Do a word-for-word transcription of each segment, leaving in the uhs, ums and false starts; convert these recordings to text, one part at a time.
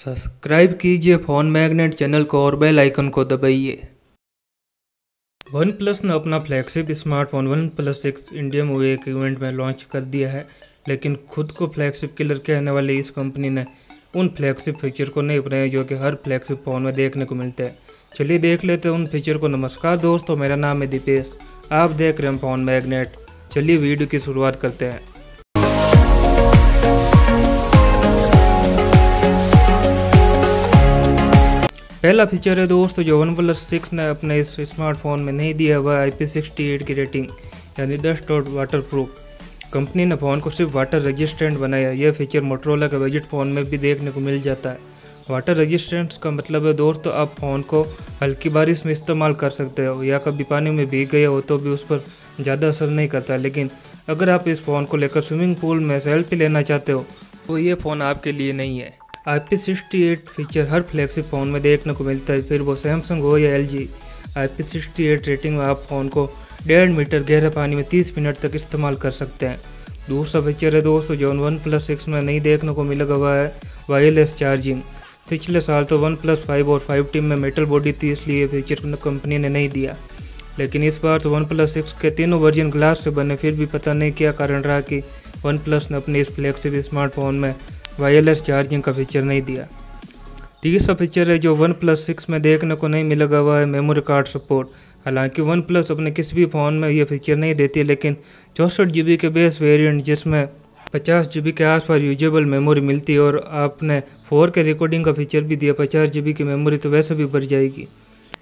Subscribe कीजिए phone magnet channel को और बेल आइकन को दबाइए। OnePlus ने अपना flagship smartphone OnePlus six India में हुए एक इवेंट में लॉन्च कर दिया है, लेकिन खुद को फ्लैगशिप किलर कहने वाली इस कंपनी ने उन फ्लैगशिप फीचर को नहीं अपनाया जो कि हर फ्लैगशिप फ़ोन में देखने को मिलते हैं। चलिए देख लेते हैं उन फीचर को। नमस्कार दोस्तों, मेरा नाम है दीपेश, आप देख रहे हैं फ़ोन मैग्नेट। चलिए वीडियो की शुरुआत करते हैं। पहला फीचर है दोस्तों जो OnePlus सिक्स ने अपने इस स्मार्टफोन में नहीं दिया, वह आई पी सिक्सटी एट की रेटिंग यानी डस्ट और वाटरप्रूफ। कंपनी ने फ़ोन को सिर्फ वाटर रेजिस्टेंट बनाया। यह फीचर मोटरोला के बजट फ़ोन में भी देखने को मिल जाता है। वाटर रेजिस्टेंस का मतलब है दोस्तों आप फ़ोन को हल्की बारिश में इस्तेमाल कर सकते हो या कभी पानी में भीग गया हो तो भी उस पर ज़्यादा असर नहीं करता, लेकिन अगर आप इस फ़ोन को लेकर स्विमिंग पूल में सेल्फी लेना चाहते हो तो ये फ़ोन आपके लिए नहीं है। I P sixty eight feature हर फ्लैगशिप फ़ोन में देखने को मिलता है, फिर वो सैमसंग हो या L G. I P sixty eight rating में आप फ़ोन को डेढ़ मीटर गहरे पानी में तीस मिनट तक इस्तेमाल कर सकते हैं। दूसरा फीचर है दोस्तों जो OnePlus सिक्स में नहीं देखने को मिलेगा, वह है वायरलेस चार्जिंग। पिछले साल तो OnePlus फाइव और फाइव टी में मेटल बॉडी थी, इसलिए फीचर कंपनी ने नहीं दिया, लेकिन इस बार तो OnePlus सिक्स के तीनों वर्जन ग्लास से बने। फिर भी पता नहीं क्या कारण रहा कि OnePlus ने अपने इस फ्लैगशिप स्मार्टफोन में वायरलेस चार्जिंग का फीचर नहीं दिया। तीसरा फीचर है जो OnePlus सिक्स में देखने को नहीं मिलेगा, वह है मेमोरी कार्ड सपोर्ट। हालांकि OnePlus अपने किसी भी फ़ोन में यह फीचर नहीं देती, लेकिन चौंसठ जी बी के बेस वेरिएंट जिसमें पचास जी बी के आसपास यूजेबल मेमोरी मिलती है और आपने फोर के रिकॉर्डिंग का फीचर भी दिया, पचास जी बी की मेमोरी तो वैसे भी बढ़ जाएगी।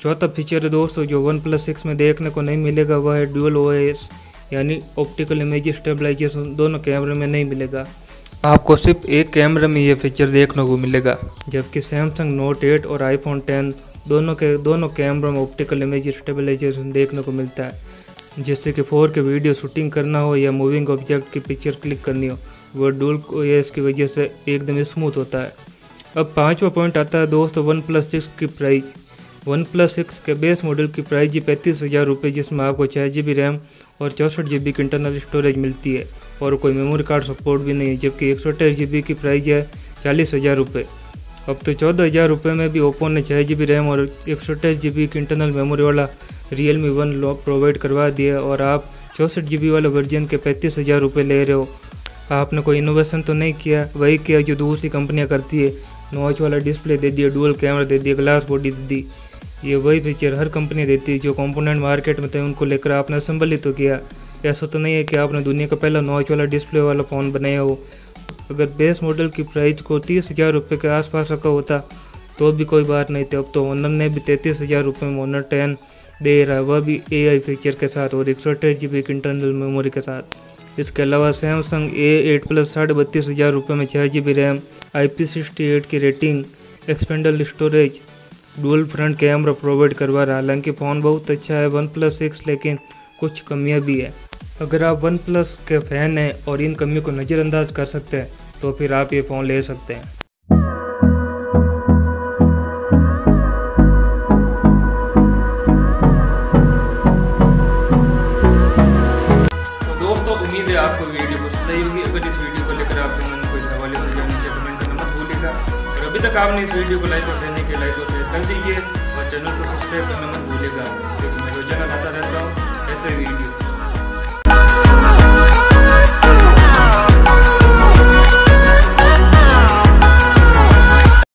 चौथा फीचर है दोस्तों जो OnePlus सिक्स में देखने को नहीं मिलेगा, वह है ड्यूल ओ एस यानी ऑप्टिकल इमेज स्टेबलाइजेशन। दोनों कैमरे में नहीं मिलेगा, आपको सिर्फ एक कैमरे में ये फीचर देखने को मिलेगा, जबकि Samsung नोट एट और आईफोन टेन दोनों के दोनों कैमरों में ऑप्टिकल इमेज स्टेबलाइजेशन देखने को मिलता है, जिससे कि फोर के वीडियो शूटिंग करना हो या मूविंग ऑब्जेक्ट की पिक्चर क्लिक करनी हो, वह डुअल ओ एस की वजह से एकदम स्मूथ होता है। अब पाँचवा पॉइंट आता है दोस्तों OnePlus सिक्स की प्राइस। OnePlus सिक्स के बेस मॉडल की प्राइस जी पैंतीस हज़ार रुपये, जिसमें आपको छः जी बी रैम और चौंसठ जी बी की इंटरनल स्टोरेज मिलती है और कोई मेमोरी कार्ड सपोर्ट भी नहीं है, जबकि एक सौ अट्ठाईस जी बी की प्राइस है चालीस हज़ार रुपये। अब तो चौदह हज़ार रुपये में भी ओप्पो ने छः जी बी रैम और एक सौ अट्ठाईस जी बी की इंटरनल मेमोरी वाला Realme वन लॉक प्रोवाइड करवा दिया और आप चौंसठ जी बी वाले वर्जन के पैंतीस हज़ार रुपये ले रहे हो। आपने कोई इनोवेशन तो नहीं किया, वही किया जो दूसरी कंपनियाँ करती है। नॉच वाला डिस्प्ले दे दिया, डुअल कैमरा दे दिया, ग्लास बॉडी दे दी। ये वही फीचर हर कंपनी देती है जो कंपोनेंट मार्केट में थे, उनको लेकर आपने असेंबली तो किया। ऐसा तो नहीं है कि आपने दुनिया का पहला नॉच वाला डिस्प्ले वाला फ़ोन बनाया हो। अगर बेस मॉडल की प्राइस को तीस हज़ार रुपये के आसपास रखा होता तो भी कोई बात नहीं थी। अब तो Honor ने भी तैंतीस हज़ार रुपये में Honor टेन दे रहा है, वह भी ए आई फीचर के साथ और एक सौ अट्ठाईस जी बी की इंटरनल मेमोरी के साथ। इसके अलावा Samsung ए एट प्लस साढ़े बत्तीस हज़ार रुपये में छः G B RAM, I P sixty eight की rating, expandable storage, dual front camera provide करवा रहा है। हालांकि फ़ोन बहुत अच्छा है OnePlus सिक्स, लेकिन कुछ कमियां भी है। अगर आप OnePlus के फ़ैन हैं और इन कमियों को नज़रअंदाज कर सकते हैं तो फिर आप ये फ़ोन ले सकते हैं। तो दोस्तों उम्मीद है आपको वीडियो पसंद आई होगी। अगर इस वीडियो को लेकर आपके मन कोई सवाल है तो नीचे कमेंट करना मत भूलिएगा। और अभी तक आपने इस वीडियो को लाइक और देने के लाइक और शेयर कर दीजिए और चैनल को सब्सक्राइब करना मत भूलिएगा, क्योंकि मैं रोजाना आता रहता हूँ ऐसे वीडियो।